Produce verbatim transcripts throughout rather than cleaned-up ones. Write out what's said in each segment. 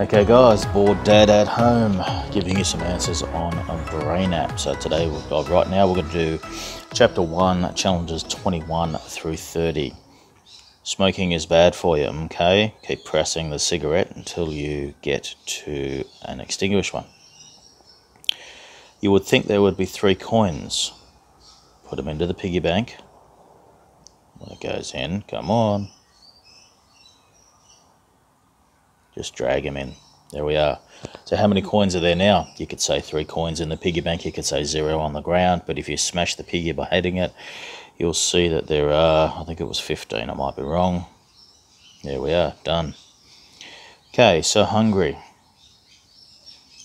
Okay guys, bored dad at home, giving you some answers on a brain app. So today we've got, right now we're going to do chapter one, challenges twenty-one through thirty. Smoking is bad for you, okay? Keep pressing the cigarette until you get to an extinguished one. You would think there would be three coins. Put them into the piggy bank. Well, it goes in, come on. Just drag them in. There we are. So how many coins are there now? You could say three coins in the piggy bank. You could say zero on the ground. But if you smash the piggy by hitting it, you'll see that there are, I think it was fifteen. I might be wrong. There we are. Done. Okay, so hungry.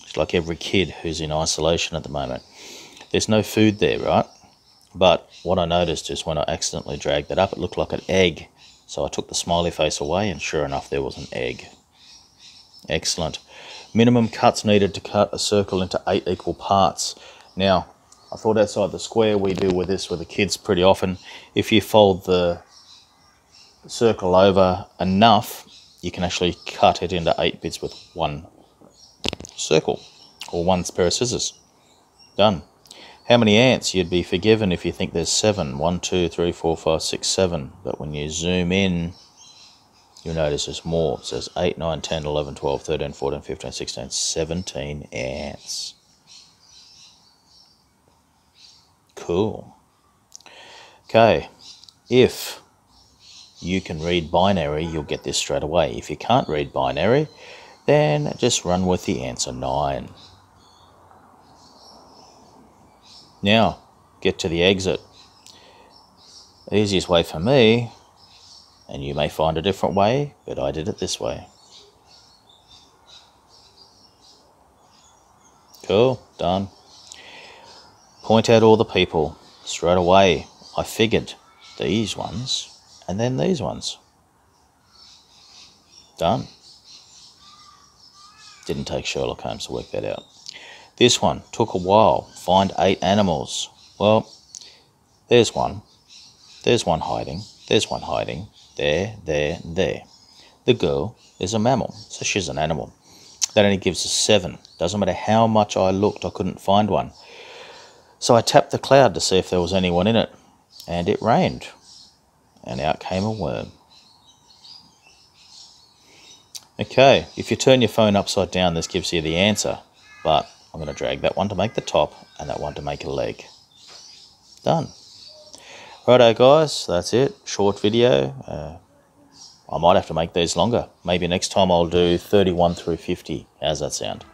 It's like every kid who's in isolation at the moment. There's no food there, right? But what I noticed is when I accidentally dragged that up, it looked like an egg. So I took the smiley face away, and sure enough, there was an egg. Excellent. Minimum cuts needed to cut a circle into eight equal parts. Now, I thought outside the square, we deal with this with the kids pretty often. If you fold the circle over enough, you can actually cut it into eight bits with one circle or one pair of scissors. Done. How many ants? You'd be forgiven if you think there's seven. One, two, three, four, five, six, seven. But when you zoom in, you'll notice there's more. It says eight, nine, ten, eleven, twelve, thirteen, fourteen, fifteen, sixteen, seventeen ants. Cool. Okay. If you can read binary, you'll get this straight away. If you can't read binary, then just run with the answer nine. Now, get to the exit. The easiest way for me, and you may find a different way, but I did it this way. Cool, done. Point out all the people. Straight away, I figured these ones, and then these ones. Done. Didn't take Sherlock Holmes to work that out. This one took a while. Find eight animals. Well, there's one. There's one hiding. There's one hiding. There, there, there. The girl is a mammal, so she's an animal. That only gives us seven. Doesn't matter how much I looked, I couldn't find one. So I tapped the cloud to see if there was anyone in it, and it rained, and out came a worm. Okay, if you turn your phone upside down, this gives you the answer, but I'm going to drag that one to make the top and that one to make a leg. Done. Righto guys, that's it. Short video. Uh, I might have to make these longer. Maybe next time I'll do thirty-one through fifty. How's that sound?